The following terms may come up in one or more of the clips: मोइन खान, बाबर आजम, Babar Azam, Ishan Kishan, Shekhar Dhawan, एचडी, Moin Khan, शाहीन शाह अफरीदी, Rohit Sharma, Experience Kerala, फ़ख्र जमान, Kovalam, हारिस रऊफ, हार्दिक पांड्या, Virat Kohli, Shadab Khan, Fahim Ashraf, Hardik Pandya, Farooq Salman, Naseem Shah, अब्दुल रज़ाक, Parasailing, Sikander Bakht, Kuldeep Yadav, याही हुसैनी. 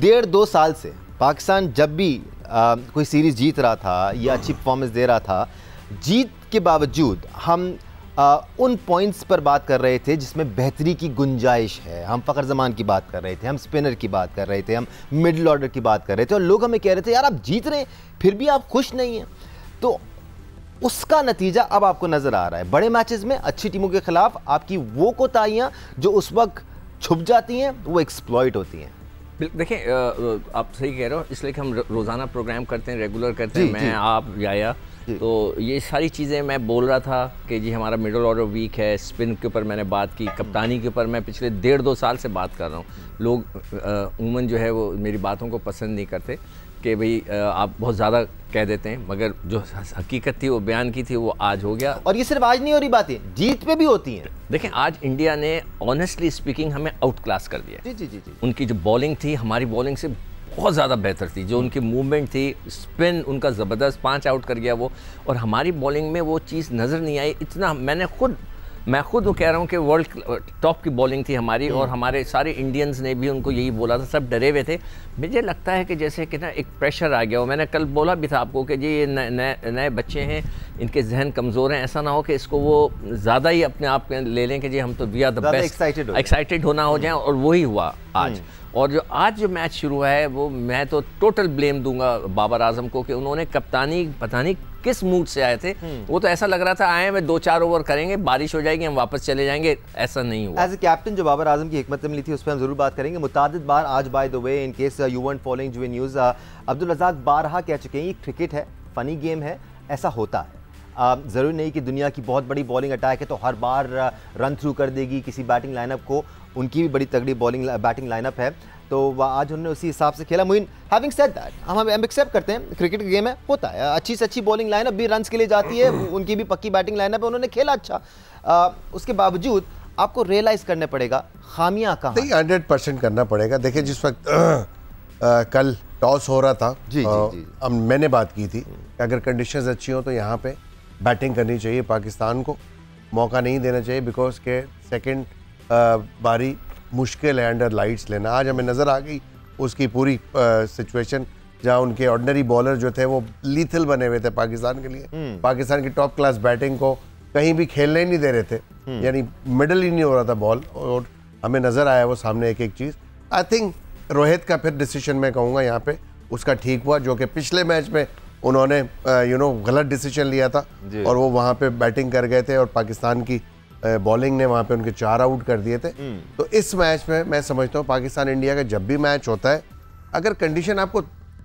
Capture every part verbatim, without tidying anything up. डेढ़ दो साल से पाकिस्तान जब भी आ, कोई सीरीज़ जीत रहा था या अच्छी परफॉर्मेंस दे रहा था, जीत के बावजूद हम आ, उन पॉइंट्स पर बात कर रहे थे जिसमें बेहतरी की गुंजाइश है। हम फ़ख्र जमान की बात कर रहे थे, हम स्पिनर की बात कर रहे थे, हम मिडल ऑर्डर की बात कर रहे थे और लोग हमें कह रहे थे यार आप जीत रहे हैं फिर भी आप खुश नहीं हैं। तो उसका नतीजा अब आपको नज़र आ रहा है। बड़े मैचेस में अच्छी टीमों के खिलाफ आपकी वो कोताहियाँ जो उस वक्त छुप जाती हैं वो एक्सप्लॉइट होती हैं। देखें, आप सही कह रहे हो, इसलिए कि हम रोज़ाना प्रोग्राम करते हैं, रेगुलर करते हैं, मैं आप याया, तो ये सारी चीज़ें मैं बोल रहा था कि जी हमारा मिडल ऑर्डर वीक है, स्पिन के ऊपर मैंने बात की, कप्तानी के ऊपर मैं पिछले डेढ़ दो साल से बात कर रहा हूँ। लोग उमूमन जो है वो मेरी बातों को पसंद नहीं करते कि भाई आप बहुत ज़्यादा कह देते हैं, मगर जो हकीकत थी वो बयान की थी वो आज हो गया। और ये सिर्फ आज नहीं हो रही बातें, जीत पे भी होती हैं। देखें, आज इंडिया ने ऑनेस्टली स्पीकिंग हमें आउट क्लास कर दिया। जी जी जी जी उनकी जो बॉलिंग थी हमारी बॉलिंग से बहुत ज़्यादा बेहतर थी, जो उनकी मूवमेंट थी, स्पिन उनका ज़बरदस्त, पाँच आउट कर गया वो, और हमारी बॉलिंग में वो चीज़ नज़र नहीं आई। इतना मैंने खुद मैं खुद वो कह रहा हूँ कि वर्ल्ड टॉप की बॉलिंग थी हमारी और हमारे सारे इंडियंस ने भी उनको यही बोला था, सब डरे हुए थे। मुझे लगता है कि जैसे कि ना एक प्रेशर आ गया हो। मैंने कल बोला भी था आपको कि जी ये नए नए बच्चे हैं, इनके जहन कमज़ोर हैं, ऐसा ना हो कि इसको वो ज़्यादा ही अपने आप ले लें कि जी हम तो we are the best, excited excited होना हो जाए, और वही हुआ आज। और जो आज जो मैच शुरू हुआ है वो मैं तो टोटल ब्लेम दूंगा बाबर आजम को कि उन्होंने कप्तानी पता नहीं किस मूड से आए थे। वो तो ऐसा लग रहा था आए हुए दो चार ओवर करेंगे, बारिश हो जाएगी, हम वापस चले जाएंगे, ऐसा नहीं हुआ। एज ए कैप्टन जो बाबर आजम की हिकमत अमली थी उस पर हम जरूर बात करेंगे मुतादिद बार। आज by the way, in case you want following जो न्यूज़, अब्दुल रज़ाक बारहा कह चुके हैं ये क्रिकेट है, फ़नी गेम है, ऐसा होता है। ज़रूरी नहीं कि दुनिया की बहुत बड़ी बॉलिंग अटैक है तो हर बार रन थ्रू कर देगी किसी बैटिंग लाइनअप को। उनकी भी बड़ी तगड़ी बॉलिंग बैटिंग लाइनअप है, तो आज उन्होंने उसी हिसाब से खेला। मोइन, हैविंग सेड दैट, हम हम एक्सेप्ट करते हैं क्रिकेट गेम है, होता है। अच्छी से अच्छी बॉलिंग लाइनअप भी रन्स के लिए जाती है, उनकी भी पक्की बैटिंग लाइनअप है, उन्होंने खेला अच्छा। आ, उसके बावजूद आपको रियलाइज़ करना पड़ेगा खामियाँ कहाँ हैं, हंड्रेड परसेंट करना पड़ेगा। देखिए, जिस वक्त आ, कल टॉस हो रहा था, जी, आ, जी, जी, अब मैंने बात की थी अगर कंडीशंस अच्छी हों तो यहाँ पे बैटिंग करनी चाहिए, पाकिस्तान को मौका नहीं देना चाहिए, बिकॉज के सेकंड बारी मुश्किल है अंडर लाइट्स लेना। आज हमें नज़र आ गई उसकी पूरी सिचुएशन, जहाँ उनके ऑर्डिनरी बॉलर जो थे वो लीथल बने हुए थे पाकिस्तान के लिए, पाकिस्तान की टॉप क्लास बैटिंग को कहीं भी खेलने नहीं दे रहे थे, यानी मिडल ही नहीं हो रहा था बॉल, और हमें नज़र आया वो सामने एक एक चीज़। आई थिंक रोहित का फिर डिसीजन मैं कहूँगा यहाँ पे उसका ठीक हुआ, जो कि पिछले मैच में उन्होंने यू नो गलत डिसीजन लिया था और वो वहाँ पे बैटिंग कर गए थे और पाकिस्तान की बॉलिंग ने वहाँ पे उनके चार आउट कर दिए थे। तो इस मैच में मैं समझता हूँ पाकिस्तान इंडिया का जब भी मैच होता है, अगर कंडीशन आपको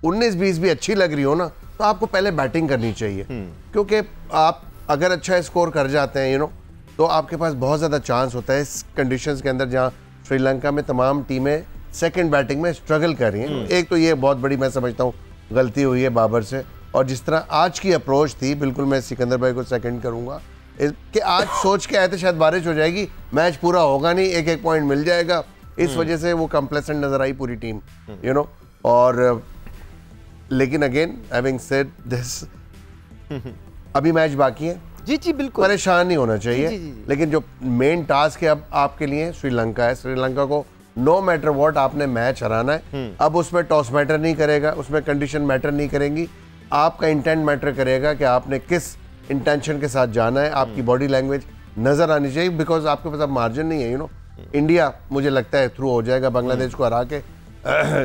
उन्नीस बीस भी अच्छी लग रही हो ना, तो आपको पहले बैटिंग करनी चाहिए, क्योंकि आप अगर अच्छा स्कोर कर जाते हैं यू नो तो आपके पास बहुत ज़्यादा चांस होता है इस कंडीशन के अंदर, जहाँ श्रीलंका में तमाम टीमें सेकंड बैटिंग में स्ट्रगल कर रही हैं। एक तो ये बहुत बड़ी मैं समझता हूँ गलती हुई है बाबर से, और जिस तरह आज की अप्रोच थी, बिल्कुल मैं सिकंदर भाई को सेकंड करूँगा कि आज सोच के आए थे शायद बारिश हो जाएगी, मैच पूरा होगा नहीं, एक एक पॉइंट मिल जाएगा, इस वजह से वो कंप्लेसेंट नजर आई पूरी टीम यू नो। और लेकिन अगेन हैविंग सेड दिस, अभी मैच बाकी है, जी जी बिल्कुल परेशान नहीं होना चाहिए, जी, जी, जी। लेकिन जो मेन टास्क है अब आपके लिए श्रीलंका है, श्रीलंका को नो मैटर व्हाट आपने मैच हराना है। अब उसमें टॉस मैटर नहीं करेगा, उसमें कंडीशन मैटर नहीं करेंगी, आपका इंटेंट मैटर करेगा कि आपने किस इंटेंशन के साथ जाना है, आपकी बॉडी लैंग्वेज नजर आनी चाहिए, बिकॉज आपके पास अब मार्जिन नहीं है यू नो। इंडिया मुझे लगता है थ्रू हो जाएगा, बांग्लादेश को हरा के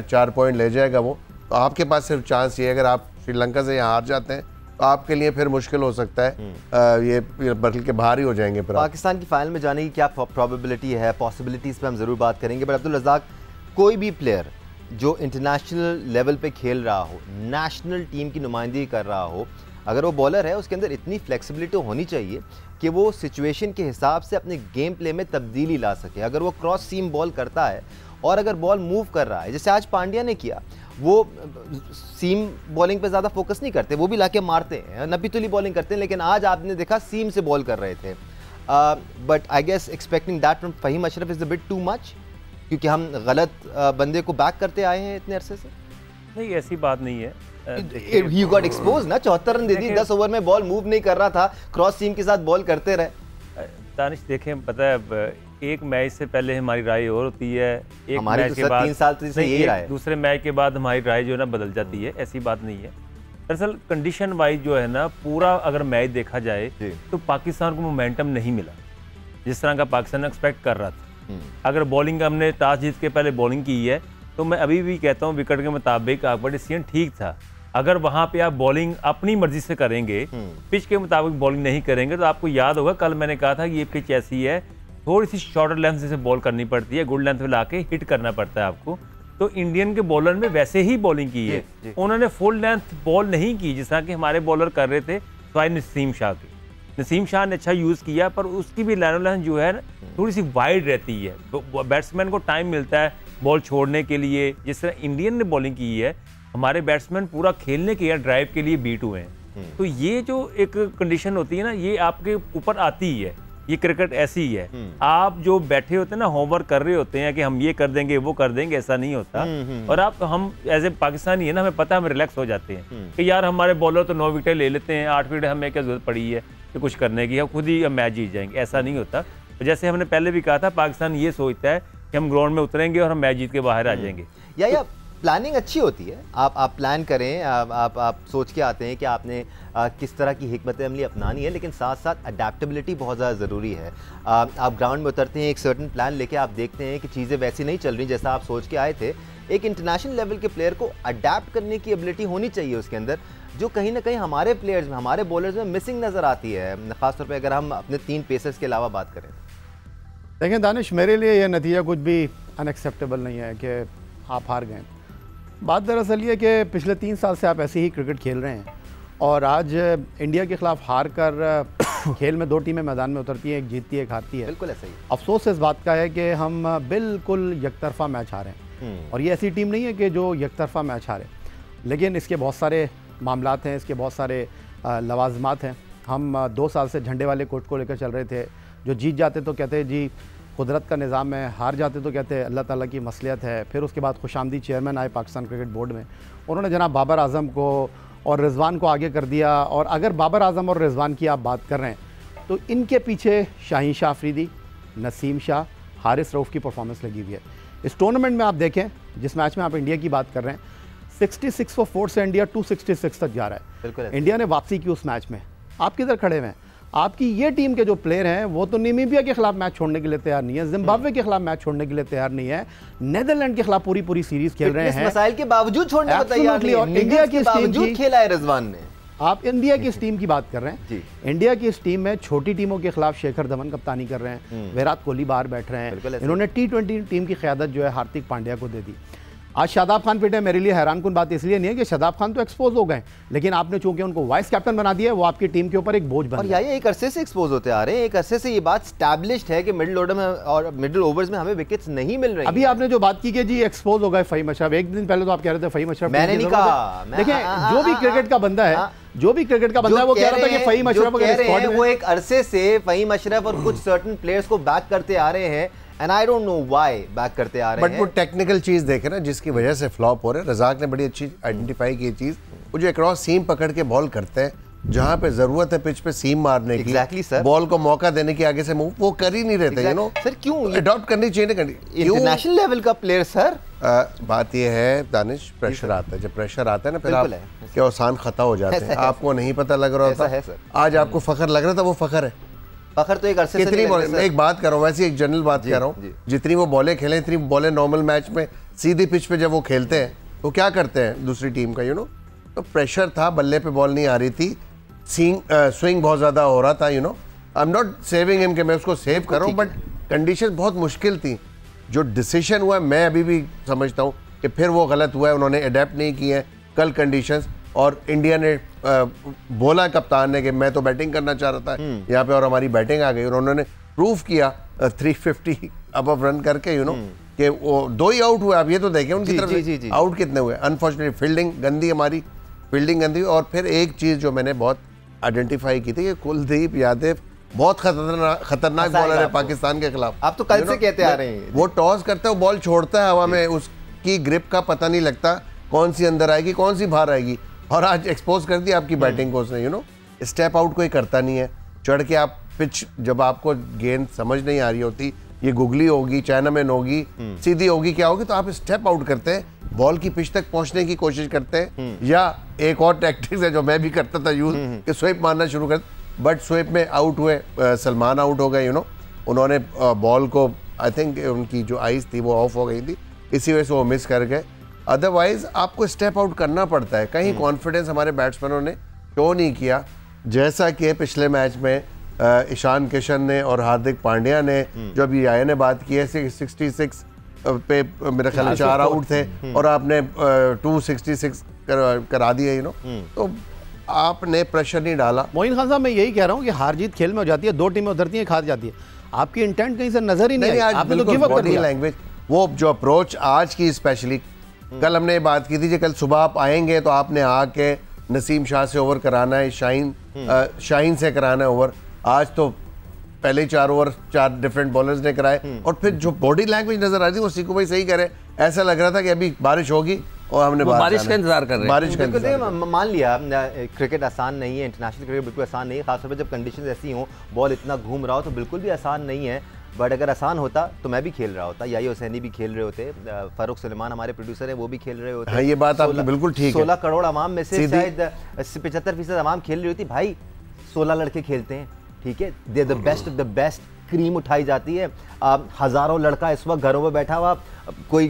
चार पॉइंट ले जाएगा वो, तो आपके पास सिर्फ चांस ये है, अगर आप श्रीलंका से यहाँ हार जाते हैं तो आपके लिए फिर मुश्किल हो सकता है, आ, ये बर्तल के बाहर ही हो जाएंगे। पाकिस्तान की फाइनल में जाने की क्या प्रॉबिलिटी है, पॉसिबिलिटीज़ पे हम ज़रूर बात करेंगे, बट अब्दुल रज़ाक, कोई भी प्लेयर जो इंटरनेशनल लेवल पे खेल रहा हो, नेशनल टीम की नुमाइंदगी कर रहा हो, अगर वो बॉलर है उसके अंदर इतनी फ्लेक्सिबिलिटी होनी चाहिए कि वो सिचुएशन के हिसाब से अपने गेम प्ले में तब्दीली ला सके। अगर वो क्रॉस सीम बॉल करता है और अगर बॉल मूव कर रहा है, जैसे आज पांड्या ने किया, वो सीम बॉलिंग पे ज़्यादा फोकस नहीं करते, वो भी लाके मारते हैं, नब्बी तुली बॉलिंग करते हैं, लेकिन आज आपने देखा सीम से बॉल कर रहे थे। But I guess expecting that from Fahim Ashraf is a bit too much, क्योंकि हम गलत uh, बंदे को बैक करते आए हैं इतने अरसे से। नहीं, ऐसी बात नहीं है। ही गॉट एक्सपोज ना, चौहत्तर रन दे दी, दस ओवर में बॉल मूव नहीं कर रहा था, क्रॉस सीम के साथ बॉल करते रहे। दानिश देखें, पता है एक मैच से पहले हमारी राय और होती है, एक मैच के बाद तीन साल तो यही राय, दूसरे मैच के बाद हमारी राय जो है ना बदल जाती है, ऐसी बात नहीं है। दरअसल कंडीशन वाइज जो है ना पूरा अगर मैच देखा जाए तो पाकिस्तान को मोमेंटम नहीं मिला जिस तरह का पाकिस्तान एक्सपेक्ट कर रहा था। अगर बॉलिंग हमने टॉस जीत के पहले बॉलिंग की है तो मैं अभी भी कहता हूँ विकेट के मुताबिक आपका डिसीजन ठीक था। अगर वहाँ पे आप बॉलिंग अपनी मर्जी से करेंगे, पिच के मुताबिक बॉलिंग नहीं करेंगे तो आपको याद होगा कल मैंने कहा था कि ये पिच ऐसी है, थोड़ी सी शॉर्टर लेंथ जैसे बॉल करनी पड़ती है, गुड लेंथ में ला के हिट करना पड़ता है आपको। तो इंडियन के बॉलर ने वैसे ही बॉलिंग की है, उन्होंने फुल लेंथ बॉल नहीं की जिस तरह के हमारे बॉलर कर रहे थे। तो नसीम शाह के नसीम शाह ने अच्छा यूज़ किया पर उसकी भी लाइन लेंथ जो है थोड़ी सी वाइड रहती है, तो बैट्समैन को टाइम मिलता है बॉल छोड़ने के लिए। जिस तरह इंडियन ने बॉलिंग की है हमारे बैट्समैन पूरा खेलने के या ड्राइव के लिए बीट हुए हैं। तो ये जो एक कंडीशन होती है ना ये आपके ऊपर आती है, ये क्रिकेट ऐसी ही है। आप जो बैठे होते हैं ना होमवर्क कर रहे होते हैं कि हम ये कर देंगे वो कर देंगे, ऐसा नहीं होता। और आप हम एज ए पाकिस्तानी है ना हमें पता है, हम रिलैक्स हो जाते हैं कि यार हमारे बॉलर तो नौ विकेटें ले लेते हैं, आठ विकेट हमें क्या जरूरत पड़ी है कि कुछ करने की, हम खुद ही मैच जीत जाएंगे, ऐसा नहीं होता। जैसे हमने पहले भी कहा था पाकिस्तान ये सोचता है कि हम ग्राउंड में उतरेंगे और हम मैच जीत के बाहर आ जाएंगे। या प्लानिंग अच्छी होती है, आप आप प्लान करें, आप आप, आप सोच के आते हैं कि आपने आ, किस तरह की हिकमत अमली अपनानी है, लेकिन साथ साथ अडेप्टबिलिटी बहुत ज़्यादा ज़रूरी है। आ, आप ग्राउंड में उतरते हैं एक सर्टन प्लान लेके, आप देखते हैं कि चीज़ें वैसी नहीं चल रही जैसा आप सोच के आए थे। एक इंटरनेशनल लेवल के प्लेयर को अडेप्ट करने की एबिलिटी होनी चाहिए उसके अंदर, जो कहीं ना कहीं हमारे प्लेयर्स में हमारे बॉलर्स में मिसिंग नज़र आती है, ख़ासतौर पर अगर हम अपने तीन पेसर्स के अलावा बात करें। देखें दानिश, मेरे लिए यह नतीजा कुछ भी अनएक्सेप्टेबल नहीं है कि आप हार गए। बात दरअसल ये कि पिछले तीन साल से आप ऐसे ही क्रिकेट खेल रहे हैं और आज इंडिया के खिलाफ हार कर खेल में दो टीमें मैदान में उतरती हैं, एक जीतती है एक हारती है। बिल्कुल ऐसा ही अफसोस इस बात का है कि हम बिल्कुल यकतरफा मैच हारे हैं और ये ऐसी टीम नहीं है कि जो यकतरफा मैच हारे, लेकिन इसके बहुत सारे मामलात हैं, इसके बहुत सारे लवाजमात हैं। हम दो साल से झंडे वाले कोच को लेकर चल रहे थे, जो जीत जाते तो कहते जी कुदरत का निज़ाम है, हार जाते तो कहते हैं अल्लाह ताला की मसलियत है। फिर उसके बाद खुशामदी चेयरमैन आए पाकिस्तान क्रिकेट बोर्ड में, उन्होंने जनाब बाबर आजम को और रिजवान को आगे कर दिया। और अगर बाबर आजम और रिजवान की आप बात कर रहे हैं तो इनके पीछे शाहीन शाह अफरीदी, नसीम शाह, हारिस रऊफ की परफॉर्मेंस लगी हुई है। इस टूर्नामेंट में आप देखें जिस मैच में आप इंडिया की बात कर रहे हैं, सिक्सटी सिक्स फॉर फोर से इंडिया टू सिक्सटी सिक्स तक जा रहा है, इंडिया ने वापसी की उस मैच में। आप किधर खड़े हुए हैं? आपकी ये टीम के जो प्लेयर हैं वो तो नामीबिया के खिलाफ मैच छोड़ने के लिए तैयार नहीं है, जिम्बाब्वे के खिलाफ मैच छोड़ने के लिए तैयार नहीं है, नीदरलैंड के खिलाफ पूरी पूरी सीरीज खेल रहे हैं, मसाइल के बावजूद छोड़ने को तैयार नहीं है। और इंडिया की बावजूद खेला है रिजवान ने। आप इंडिया की इस टीम की बात कर रहे हैं, इंडिया की इस टीम में छोटी टीमों के खिलाफ शेखर धवन कप्तानी कर रहे हैं, विराट कोहली बाहर बैठ रहे हैं, इन्होंने टी ट्वेंटी टीम की क़यादत जो है हार्दिक पांड्या को दे दी। आज शादाब खान पिटे, मेरे लिए हैरान कुन बात इसलिए नहीं है कि शादाब खान तो एक्सपोज हो गए, लेकिन आपने चूंकि उनको वाइस कैप्टन बना दिया वो आपकी टीम के ऊपर एक बोझ बन और यही एक अरसे से एक्सपोज होते आ रहे हैं। एक अरसे से ये बात स्टैब्लिश्ड है कि मिडिल ऑर्डर में और मिडिल ओवर्स में हमें विकेट्स नहीं मिल रही। अभी आपने जो बात की कि जी एक्सपोज हो गए फहीम अशरफ, एक दिन पहले तो आप कह रहे थे फहीम अशरफ, मैंने नहीं कहा। देखिए जो भी क्रिकेट का बंदा है, जो भी क्रिकेट का बंदा है वो कह रहा था कि फहीम अशरफ अगर स्क्वाड में, वो एक अरसे से फहीम अशरफ और कुछ सर्टेन प्लेयर्स को बैक करते आ रहे हैं and I don't know why back करते आ रहे हैं। बट वो टेक्निकल चीज़ देखे ना जिसकी वजह से फ्लॉप हो रहे हैं। रज़ाक ने बड़ी अच्छी आइडेंटिफाई की चीज़, वो जो अक्रॉस सीम पकड़ के बॉल करते हैं जहाँ पे जरूरत है पिच पे सीम मारने की, exactly, सर बॉल को मौका देने की आगे से मूव वो कर ही नहीं रहते। यू नो सर क्यों अडॉप्ट करनी चाहिए इंटरनेशनल लेवल का प्लेयर। सर आ, बात ये है दानिश, प्रेशर आता है, जब प्रेशर आता है ना फिर आप क्या आसान खता हो जाते हैं, आपको नहीं पता लग रहा होता। आज आपको फखर लग रहा था, वो फखर है। फखर तो एक अरसे कितनी बॉल, मैं एक बात कर रहा हूँ वैसे एक जनरल बात कर रहा हूँ, जितनी वो बॉलें खेले इतनी बॉलें नॉर्मल मैच में सीधी पिच पे जब वो खेलते हैं तो क्या करते हैं दूसरी टीम का, यू नो तो प्रेशर था, बल्ले पे बॉल नहीं आ रही थी, स्विंग बहुत ज़्यादा हो रहा था। You know I am not saving him कि मैं उसको सेव कर रहा हूँ, बट कंडीशन बहुत मुश्किल थी। जो डिसीजन हुआ मैं अभी भी समझता हूँ कि फिर वो गलत हुआ है, उन्होंने अडेप्ट नहीं किए हैं कल कंडीशन। और इंडिया ने आ, बोला कप्तान ने कि मैं तो बैटिंग करना चाह रहा था यहाँ पे और हमारी बैटिंग आ गई और उन्होंने प्रूफ किया थ्री फिफ्टी अबव रन करके। यू नो कि वो दो ही आउट हुए, आप ये तो देखें उनकी तरफ जी, जी, जी, आउट कितने हुए। अनफॉर्चुनेटली फील्डिंग गंदी, हमारी फील्डिंग गंदी। और फिर एक चीज़ जो मैंने बहुत आइडेंटिफाई की थी कि कुलदीप यादव बहुत खतरनाक खतरनाक बॉलर है पाकिस्तान के खिलाफ। आप तो कल से कहते आ रहे हैं वो टॉस करता है, वो बॉल छोड़ता है हवा में, उसकी ग्रिप का पता नहीं लगता कौन सी अंदर आएगी कौन सी बाहर आएगी। और आज एक्सपोज कर दिया आपकी बैटिंग को उसने। यू नो स्टेप आउट कोई करता नहीं है, चढ़ के आप पिच जब आपको गेंद समझ नहीं आ रही होती ये गुगली होगी, चाइनामैन होगी, सीधी होगी, क्या होगी, तो आप स्टेप आउट करते हैं, बॉल की पिच तक पहुंचने की कोशिश करते हैं। या एक और टैक्टिक्स है जो मैं भी करता था यूज, कि स्वेप मारना शुरू कर, बट स्वेप में आउट हुए, सलमान आउट हो गए, यू नो, उन्होंने बॉल को, आई थिंक उनकी जो आइज थी वो ऑफ हो गई थी, इसी वजह से वो मिस कर गए। अदरवाइज आपको स्टेप आउट करना पड़ता है, कहीं कॉन्फिडेंस हमारे बैट्समैनों ने शो नहीं किया, जैसा कि पिछले मैच में ईशान किशन ने और हार्दिक पांड्या ने, जो अभी आया ने बात की है, सिक्स सिक्स सिक्स पे मेरे ख्याल चार आउट थे और आपने टू सिक्स सिक्स कर, करा दिया, यू नो, तो आपने प्रेशर नहीं डाला। मोइन खान साहब, मैं यही कह रहा हूँ कि हार जीत खेल में हो जाती है, दो टीमें उतरती हैं, हार जाती है, आपकी इंटेंट कहीं से नजर ही नहीं, नहीं आपने तो गिव अप कर दिया। लैंग्वेज, वो जो अप्रोच आज की, स्पेशली कल हमने बात की थी कि कल सुबह आप आएंगे तो आपने आके नसीम शाह से ओवर कराना है, शाहीन शाहीन से कराना है ओवर, आज तो पहले चार ओवर चार डिफरेंट बॉलर्स ने कराए, और फिर जो बॉडी लैंग्वेज नजर आ रही थी वो सीकू भाई सही करे, ऐसा लग रहा था कि अभी बारिश होगी और हमने बारिश का इंतजार कर रहे हैं। बारिश का इंतजार मान लिया, क्रिकेट आसान नहीं है, इंटरनेशनल क्रिकेट बिल्कुल आसान नहीं है, खासतौर पर जब कंडीशंस ऐसी हों, बॉल इतना घूम रहा हो तो बिल्कुल भी आसान नहीं है। बट अगर आसान होता तो मैं भी खेल रहा होता, याही हुसैनी भी खेल रहे होते, फारूक सलमान हमारे प्रोड्यूसर हैं वो भी खेल रहे होते। हाँ, ये बात आपकी बिल्कुल ठीक है। सोलह करोड़ अवाम में से शायद पचहत्तर फीसद अवाम खेल रही होती, भाई सोलह लड़के खेलते हैं, ठीक है, they the best of the best, cream उठाई जाती है। आप हज़ारों लड़का इस वक्त घरों में बैठा हुआ, कोई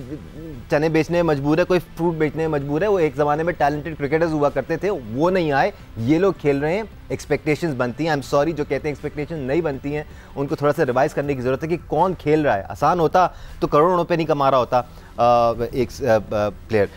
चने बेचने में मजबूर है, कोई फ्रूट बेचने में मजबूर है। वो एक ज़माने में टैलेंटेड क्रिकेटर्स हुआ करते थे, वो नहीं आए, ये लोग खेल रहे हैं, एक्सपेक्टेशंस बनती हैं। आई एम सॉरी, जो कहते हैं एक्सपेक्टेशन नहीं बनती हैं, उनको थोड़ा सा रिवाइज करने की ज़रूरत है कि कौन खेल रहा है। आसान होता तो करोड़ों रुपये नहीं कमा रहा होता आ, एक आ, आ, प्लेयर।